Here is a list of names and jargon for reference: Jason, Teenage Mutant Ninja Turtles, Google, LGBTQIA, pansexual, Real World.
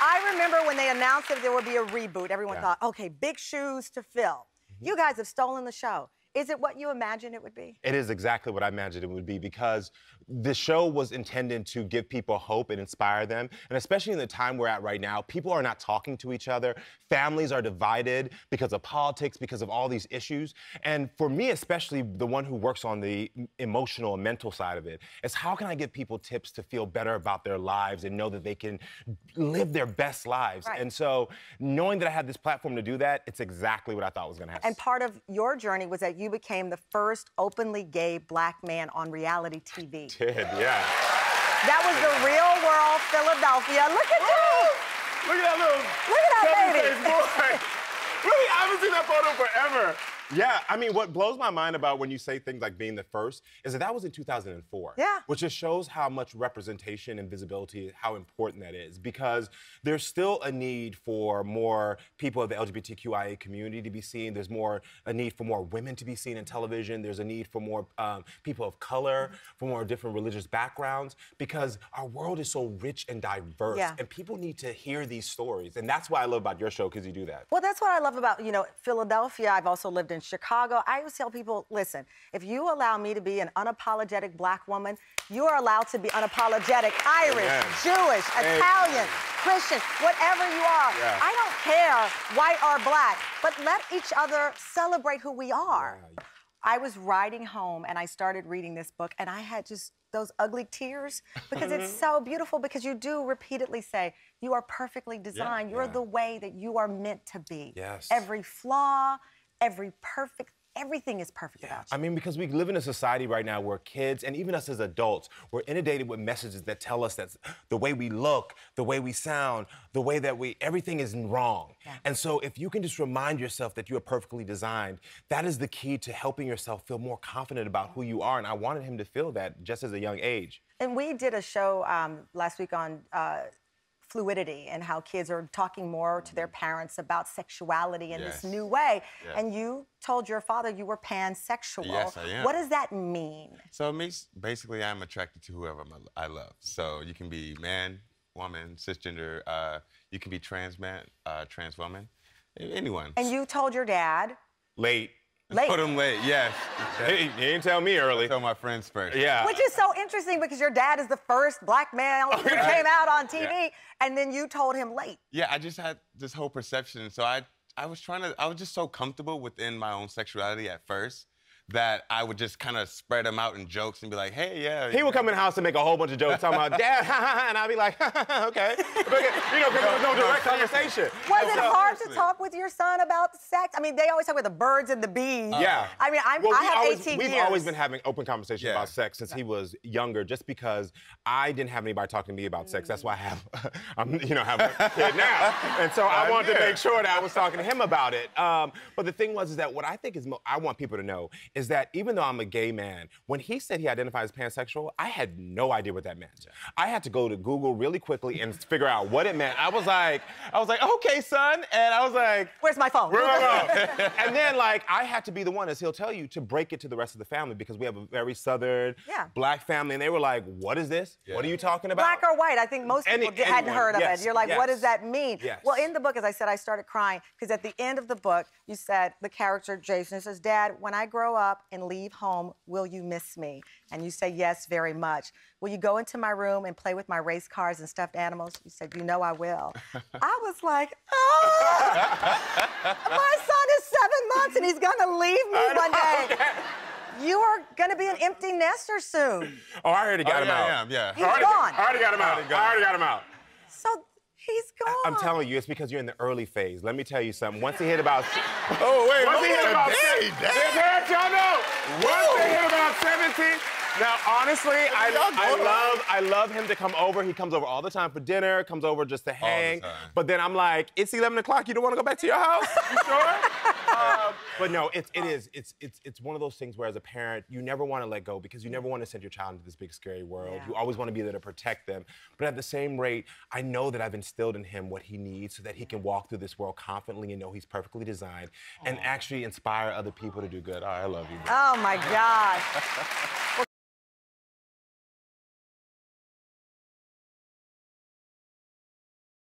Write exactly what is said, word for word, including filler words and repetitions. I remember when they announced that there would be a reboot, everyone yeah. thought, okay, big shoes to fill. Mm-hmm. You guys have stolen the show. Is it what you imagined it would be? It is exactly what I imagined it would be, because the show was intended to give people hope and inspire them. And especially in the time we're at right now, people are not talking to each other. Families are divided because of politics, because of all these issues. And for me, especially the one who works on the emotional and mental side of it, is how can I give people tips to feel better about their lives and know that they can live their best lives? Right. And so knowing that I had this platform to do that, it's exactly what I thought was gonna happen. And part of your journey was that you You became the first openly gay black man on reality T V. I did, yeah. That was The Real World, Philadelphia. Look at you! Look at that little... Look at that baby! Boy. Really, I haven't seen that photo forever. Yeah, I mean, what blows my mind about when you say things like being the first is that that was in two thousand four. Yeah. Which just shows how much representation and visibility, how important that is, because there's still a need for more people of the L G B T Q I A community to be seen. There's more a need for more women to be seen in television. There's a need for more um, people of color, for more different religious backgrounds, because our world is so rich and diverse, yeah. and people need to hear these stories. And that's what I love about your show, because you do that. Well, that's what I love about, you know, Philadelphia. I've also lived in in Chicago. I always tell people, listen, if you allow me to be an unapologetic black woman, you are allowed to be unapologetic Irish, Amen. Jewish, Amen. Italian, Christian, whatever you are. Yeah. I don't care, white or black, but let each other celebrate who we are. Yeah. I was riding home and I started reading this book, and I had just those ugly tears, because it's so beautiful, because you do repeatedly say, you are perfectly designed. Yeah. You're yeah. the way that you are meant to be. Yes. Every flaw, every perfect, everything is perfect yeah. about you. I mean, because we live in a society right now where kids, and even us as adults, we're inundated with messages that tell us that the way we look, the way we sound, the way that we, everything is wrong. Yeah. And so if you can just remind yourself that you are perfectly designed, that is the key to helping yourself feel more confident about who you are. And I wanted him to feel that just as a young age. And we did a show um, last week on uh, fluidity, and how kids are talking more to their parents about sexuality in yes. this new way. Yes. And you told your father you were pansexual. Yes, I am. What does that mean? So it means basically I'm attracted to whoever I love. So you can be man, woman, cisgender, uh, you can be trans man, uh, trans woman, anyone. And you told your dad? Late. Late. Put him late, yes. He, he didn't tell me early. I told my friends first. Yeah. Which is so interesting, because your dad is the first black male who came out on T V, yeah. and then you told him late. Yeah, I just had this whole perception. So I, I was trying to, I was just so comfortable within my own sexuality at first, that I would just kind of spread them out in jokes and be like, hey, yeah. He would come in the house and make a whole bunch of jokes talking about, Dad, ha, ha, ha, and I'd be like, ha, ha, ha, okay. But, you know, because there was no direct conversation. Was it hard to talk with your son about sex? I mean, they always talk about the birds and the bees. Uh, yeah. I mean, I'm, well, I have always, eighteen we've years. We've always been having open conversations yeah. about sex since yeah. he was younger, just because I didn't have anybody talking to me about mm. sex. That's why I have, I'm, you know, have a kid now. And so I, I wanted did. to make sure that I was talking to him about it. Um, but the thing was, is that what I think is, mo I want people to know, is that even though I'm a gay man, when he said he identified as pansexual, I had no idea what that meant. Yeah. I had to go to Google really quickly and figure out what it meant. I was like, I was like, okay, son. And I was like, where's my phone? Where's my phone? And then, like, I had to be the one, as he'll tell you, to break it to the rest of the family, because we have a very Southern yeah. black family. And they were like, what is this? Yeah. What are you talking about? Black or white, I think most people Any, hadn't anyone. heard of yes. it. You're like, yes. what does that mean? Yes. Well, in the book, as I said, I started crying, because at the end of the book, you said, the character Jason says, Dad, when I grow up, up and leave home, will you miss me? And you say, yes, very much. Will you go into my room and play with my race cars and stuffed animals? You said, you know I will. I was like, oh! My son is seven months and he's gonna leave me one day. You are gonna be an empty nester soon. Oh, I already got oh, him yeah, out. I am, yeah. He's already, gone. I already got him out. I already got him out. So he's gone. I'm telling you, it's because you're in the early phase. Let me tell you something. Once he hit about... oh, wait, once he hit about... Day, day. Y'all know. Once they hit about seventeen... Now, honestly, I, I love I love him to come over. He comes over all the time for dinner, comes over just to hang. But then I'm like, it's eleven o'clock, you don't want to go back to your house? You sure? Um, but no, it's, it is. It's, it's, it's one of those things where, as a parent, you never want to let go, because you never want to send your child into this big, scary world. Yeah. You always want to be there to protect them. But at the same rate, I know that I've instilled in him what he needs so that he can walk through this world confidently and know he's perfectly designed and actually inspire other people to do good. Oh, I love you, bro. Oh, my gosh.